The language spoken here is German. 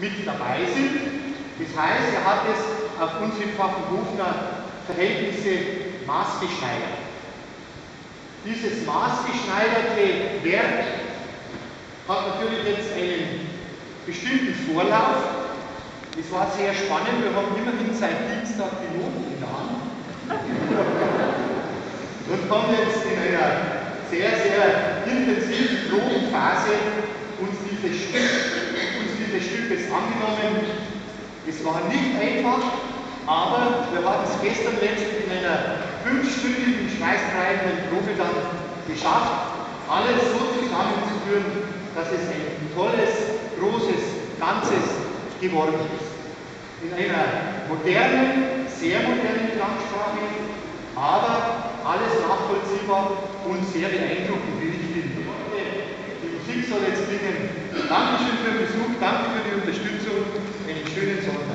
mit dabei sind. Das heißt, er hat es auf unsere Pfaffenhofener Verhältnisse maßgeschneidert. Dieses maßgeschneiderte Werk hat natürlich jetzt einen bestimmten Vorlauf. Das war sehr spannend, wir haben immerhin seit Dienstag die Noten in der Hand und haben jetzt in einer sehr, sehr intensiven Probenphase uns dieses Stückes angenommen. Es war nicht einfach, aber wir hatten es gestern letztlich in einer 5-stündigen, schweißtreibenden Probe dann geschafft, alles so zusammenzuführen, dass es ein tolles, großes, ganzes geworden ist. In einer modernen, sehr modernen Klangsprache, aber alles nachvollziehbar und sehr beeindruckend, wie ich finde. Die Musik soll jetzt klingen. Dankeschön für den Besuch, danke für die Unterstützung, einen schönen Sonntag.